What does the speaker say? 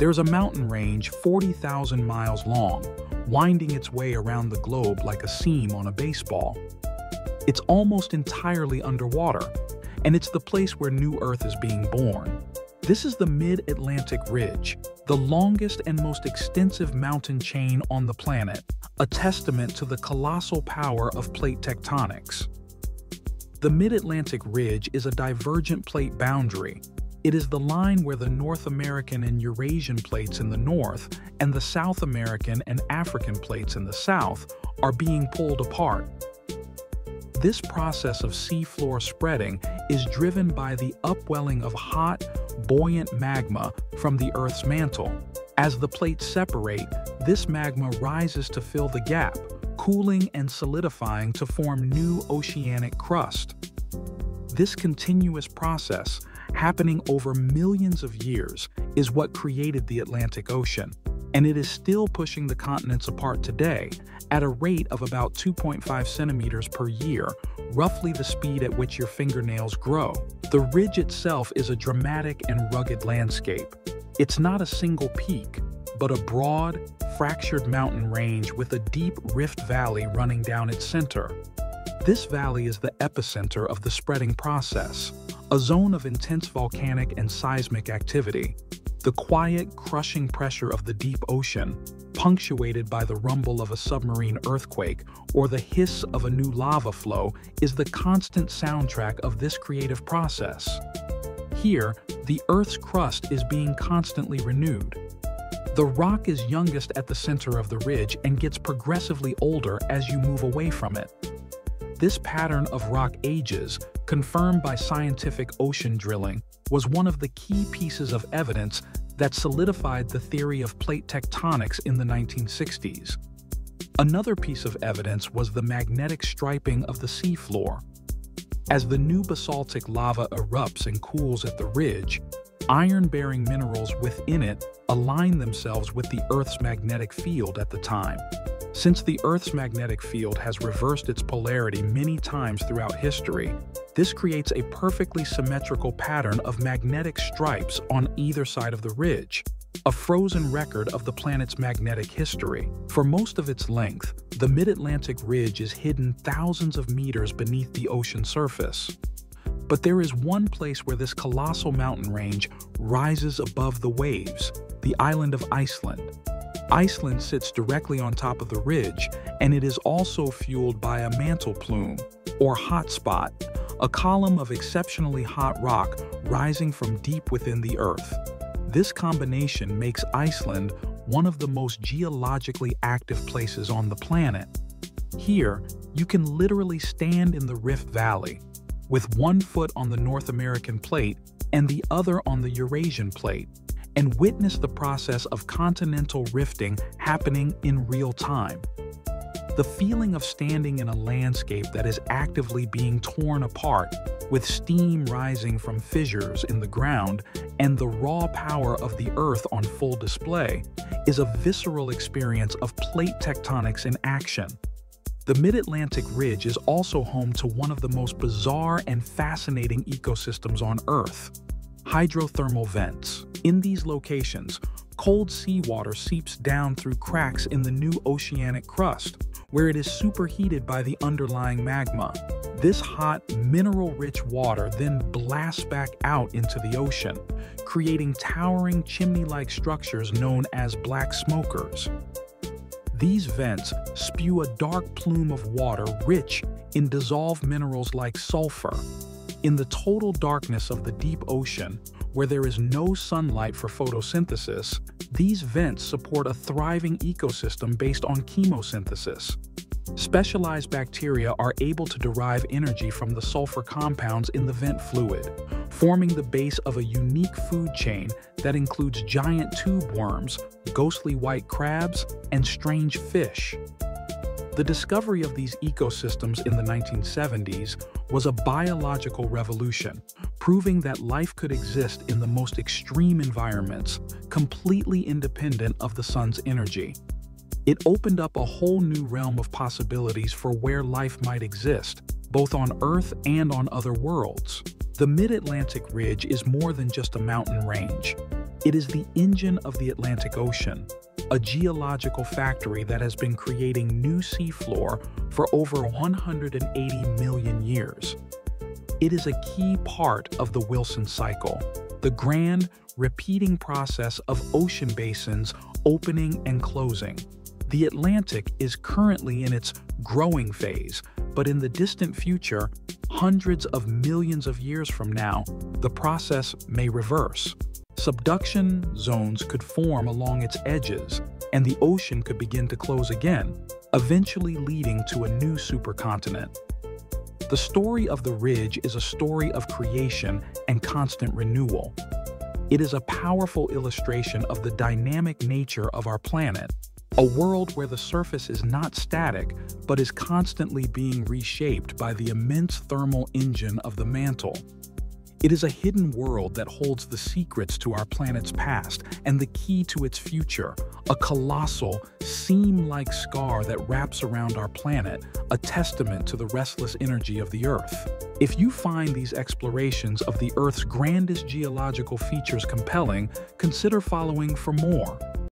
There's a mountain range 40,000 miles long, winding its way around the globe like a seam on a baseball. It's almost entirely underwater, and it's the place where New Earth is being born. This is the Mid-Atlantic Ridge, the longest and most extensive mountain chain on the planet, a testament to the colossal power of plate tectonics. The Mid-Atlantic Ridge is a divergent plate boundary. It is the line where the North American and Eurasian plates in the north and the South American and African plates in the south are being pulled apart. This process of seafloor spreading is driven by the upwelling of hot, buoyant magma from the Earth's mantle. As the plates separate, this magma rises to fill the gap, cooling and solidifying to form new oceanic crust. This continuous process, happening over millions of years, is what created the Atlantic Ocean, and it is still pushing the continents apart today at a rate of about 2.5 centimeters per year, roughly the speed at which your fingernails grow. The ridge itself is a dramatic and rugged landscape. It's not a single peak, but a broad, fractured mountain range with a deep rift valley running down its center. This valley is the epicenter of the spreading process, a zone of intense volcanic and seismic activity. The quiet, crushing pressure of the deep ocean, punctuated by the rumble of a submarine earthquake or the hiss of a new lava flow, is the constant soundtrack of this creative process. Here, the Earth's crust is being constantly renewed. The rock is youngest at the center of the ridge and gets progressively older as you move away from it. This pattern of rock ages, confirmed by scientific ocean drilling, was one of the key pieces of evidence that solidified the theory of plate tectonics in the 1960s. Another piece of evidence was the magnetic striping of the seafloor. As the new basaltic lava erupts and cools at the ridge, iron-bearing minerals within it align themselves with the Earth's magnetic field at the time. Since the Earth's magnetic field has reversed its polarity many times throughout history, this creates a perfectly symmetrical pattern of magnetic stripes on either side of the ridge, a frozen record of the planet's magnetic history. For most of its length, the Mid-Atlantic Ridge is hidden thousands of meters beneath the ocean surface. But there is one place where this colossal mountain range rises above the waves: the island of Iceland. Iceland sits directly on top of the ridge, and it is also fueled by a mantle plume, or hot spot, a column of exceptionally hot rock rising from deep within the Earth. This combination makes Iceland one of the most geologically active places on the planet. Here, you can literally stand in the Rift Valley, with one foot on the North American plate and the other on the Eurasian plate, and witness the process of continental rifting happening in real time. The feeling of standing in a landscape that is actively being torn apart, with steam rising from fissures in the ground and the raw power of the Earth on full display, is a visceral experience of plate tectonics in action. The Mid-Atlantic Ridge is also home to one of the most bizarre and fascinating ecosystems on Earth: hydrothermal vents. In these locations, cold seawater seeps down through cracks in the new oceanic crust, where it is superheated by the underlying magma. This hot, mineral-rich water then blasts back out into the ocean, creating towering chimney-like structures known as black smokers. These vents spew a dark plume of water rich in dissolved minerals like sulfur. In the total darkness of the deep ocean, where there is no sunlight for photosynthesis, these vents support a thriving ecosystem based on chemosynthesis. Specialized bacteria are able to derive energy from the sulfur compounds in the vent fluid, forming the base of a unique food chain that includes giant tube worms, ghostly white crabs, and strange fish. The discovery of these ecosystems in the 1970s was a biological revolution, proving that life could exist in the most extreme environments, completely independent of the sun's energy. It opened up a whole new realm of possibilities for where life might exist, both on Earth and on other worlds. The Mid-Atlantic Ridge is more than just a mountain range. It is the engine of the Atlantic Ocean, a geological factory that has been creating new seafloor for over 180 million years. It is a key part of the Wilson cycle, the grand, repeating process of ocean basins opening and closing. The Atlantic is currently in its growing phase, but in the distant future, hundreds of millions of years from now, the process may reverse. Subduction zones could form along its edges, and the ocean could begin to close again, eventually leading to a new supercontinent. The story of the ridge is a story of creation and constant renewal. It is a powerful illustration of the dynamic nature of our planet, a world where the surface is not static, but is constantly being reshaped by the immense thermal engine of the mantle. It is a hidden world that holds the secrets to our planet's past and the key to its future, a colossal, seam-like scar that wraps around our planet, a testament to the restless energy of the Earth. If you find these explorations of the Earth's grandest geological features compelling, consider following for more.